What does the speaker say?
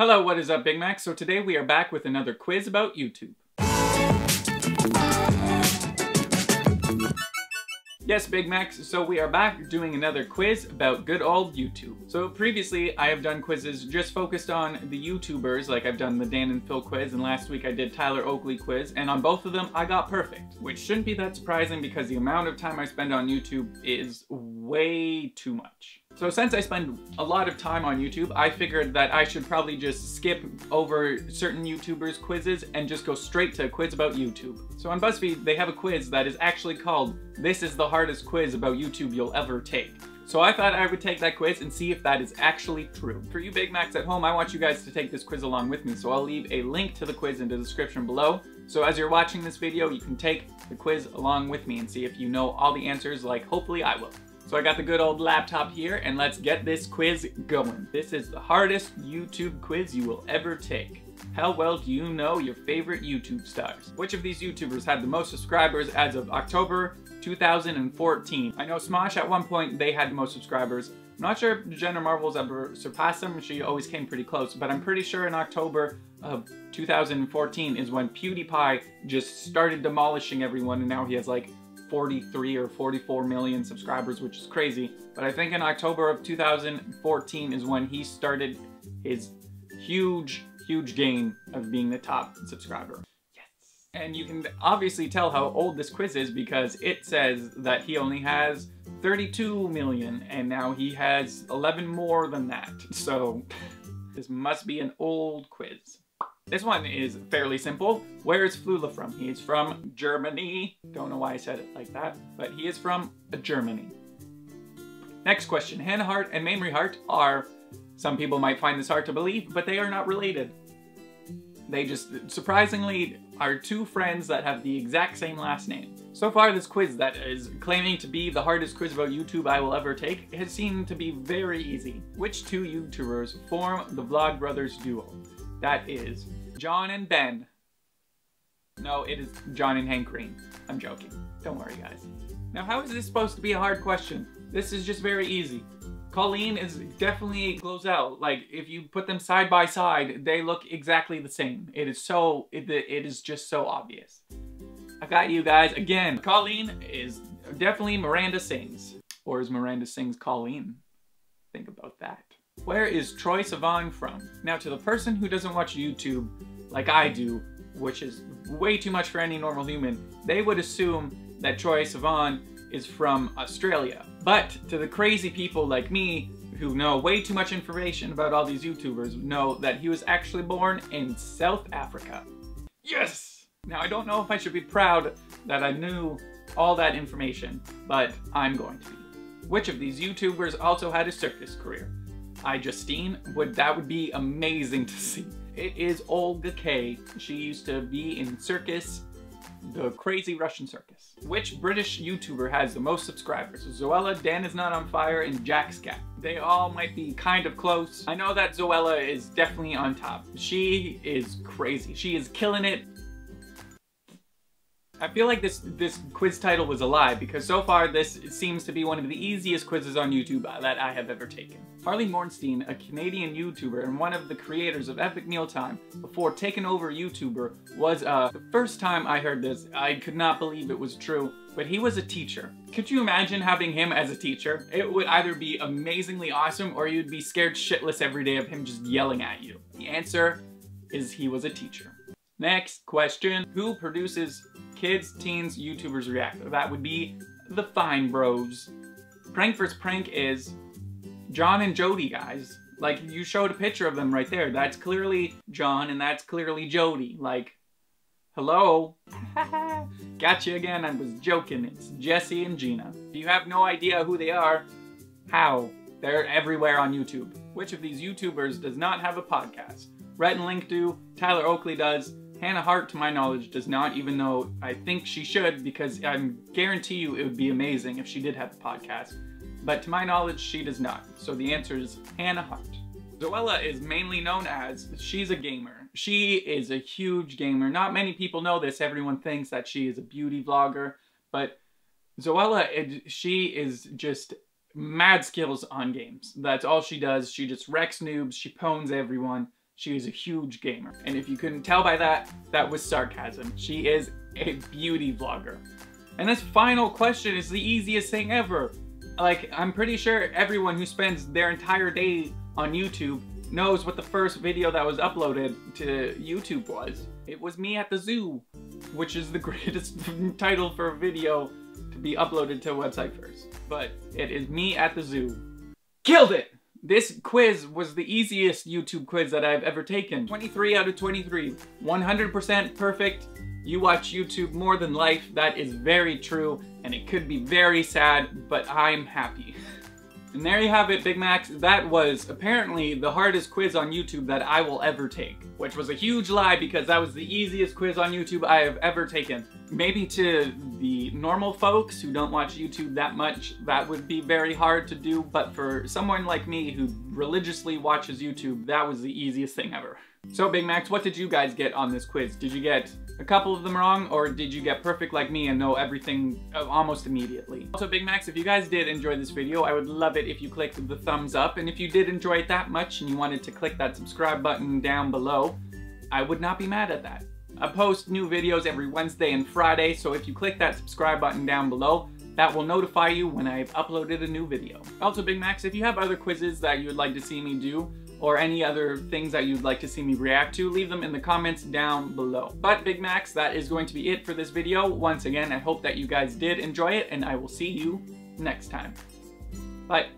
Hello, what is up, Big Mac? So today we are back with another quiz about YouTube. Yes, Big Macs, so we are back doing another quiz about good old YouTube. So previously, I have done quizzes just focused on the YouTubers, like I've done the Dan and Phil quiz, and last week I did Tyler Oakley quiz, and on both of them, I got perfect. Which shouldn't be that surprising because the amount of time I spend on YouTube is way too much. So since I spend a lot of time on YouTube, I figured that I should probably just skip over certain YouTubers' quizzes and just go straight to a quiz about YouTube. So on BuzzFeed, they have a quiz that is actually called, "This is the hardest quiz about YouTube you'll ever take." So I thought I would take that quiz and see if that is actually true. For you Big Macs at home, I want you guys to take this quiz along with me, so I'll leave a link to the quiz in the description below. So as you're watching this video, you can take the quiz along with me and see if you know all the answers like hopefully I will. So I got the good old laptop here, and let's get this quiz going. This is the hardest YouTube quiz you will ever take. How well do you know your favorite YouTube stars? Which of these YouTubers had the most subscribers as of October 2014? I know Smosh at one point, they had the most subscribers. I'm not sure if Jenna Marbles ever surpassed them. She always came pretty close, but I'm pretty sure in October of 2014 is when PewDiePie just started demolishing everyone, and now he has like 43 or 44 million subscribers, which is crazy. But I think in October of 2014 is when he started his huge gain of being the top subscriber. Yes. And you can obviously tell how old this quiz is because it says that he only has 32 million and now he has 11 more than that. So this must be an old quiz. This one is fairly simple. Where is Flula from? He is from Germany. Don't know why I said it like that, but he is from Germany. Next question. Hannah Hart and Mamrie Hart are, some people might find this hard to believe, but they are not related. They just surprisingly are two friends that have the exact same last name. So far this quiz that is claiming to be the hardest quiz about YouTube I will ever take has seemed to be very easy. Which two YouTubers form the Vlogbrothers duo? That is John and Ben. No, it is John and Hank Green. I'm joking. Don't worry, guys. Now, how is this supposed to be a hard question? This is just very easy. Colleen is definitely GloZell. Like, if you put them side by side, they look exactly the same. It is so, it is just so obvious. I got you guys again. Colleen is definitely Miranda Sings. Or is Miranda Sings Colleen? Think about that. Where is Troye Sivan from? Now, to the person who doesn't watch YouTube like I do, which is way too much for any normal human, they would assume that Troye Sivan is from Australia. But to the crazy people like me who know way too much information about all these YouTubers, know that he was actually born in South Africa. Yes! Now, I don't know if I should be proud that I knew all that information, but I'm going to be. Which of these YouTubers also had a circus career? Justine, that would be amazing to see. It is Olga Kay. She used to be in circus, the crazy Russian circus. Which British YouTuber has the most subscribers? Zoella, Dan is Not on Fire, and Jack's Cat. They all might be kind of close. I know that Zoella is definitely on top. She is crazy. She is killing it. I feel like this quiz title was a lie because so far this seems to be one of the easiest quizzes on YouTube that I have ever taken. Harley Mornstein, a Canadian YouTuber and one of the creators of Epic Meal Time before taking over YouTuber, was the first time I heard this, I could not believe it was true, but he was a teacher. Could you imagine having him as a teacher? It would either be amazingly awesome or you'd be scared shitless every day of him just yelling at you. The answer is he was a teacher. Next question. Who produces Kids, Teens, YouTubers React? That would be the Fine Bros. Prank vs. Prank is John and Jody, guys. Like, you showed a picture of them right there. That's clearly John and that's clearly Jody. Like, hello? Gotcha again, I was joking. It's Jesse and Gina. If you have no idea who they are, how? They're everywhere on YouTube. Which of these YouTubers does not have a podcast? Rhett and Link do, Tyler Oakley does, Hannah Hart, to my knowledge, does not, even though I think she should, because I guarantee you it would be amazing if she did have a podcast. But to my knowledge, she does not. So the answer is Hannah Hart. Zoella is mainly known as, she's a gamer. She is a huge gamer. Not many people know this. Everyone thinks that she is a beauty vlogger. But Zoella, she is just mad skills on games. That's all she does. She just wrecks noobs. She pwns everyone. She is a huge gamer. And if you couldn't tell by that, that was sarcasm. She is a beauty vlogger. And this final question is the easiest thing ever. Like, I'm pretty sure everyone who spends their entire day on YouTube knows what the first video that was uploaded to YouTube was. It was Me at the Zoo, which is the greatest title for a video to be uploaded to a website first. But it is Me at the Zoo. Killed it! This quiz was the easiest YouTube quiz that I've ever taken. 23 out of 23. 100% perfect. You watch YouTube more than life. That is very true, and it could be very sad, but I'm happy. And there you have it, Big Macs. That was apparently the hardest quiz on YouTube that I will ever take, which was a huge lie because that was the easiest quiz on YouTube I have ever taken. Maybe to the normal folks who don't watch YouTube that much, that would be very hard to do, but for someone like me who religiously watches YouTube, that was the easiest thing ever. So Big Macs, what did you guys get on this quiz? Did you get a couple of them wrong, or did you get perfect like me and know everything almost immediately? Also Big Macs, if you guys did enjoy this video, I would love it if you clicked the thumbs up, and if you did enjoy it that much and you wanted to click that subscribe button down below, I would not be mad at that. I post new videos every Wednesday and Friday, so if you click that subscribe button down below, that will notify you when I've uploaded a new video. Also Big Macs, if you have other quizzes that you would like to see me do, or any other things that you'd like to see me react to, leave them in the comments down below. But Big Macs, that is going to be it for this video. Once again, I hope that you guys did enjoy it, and I will see you next time. Bye.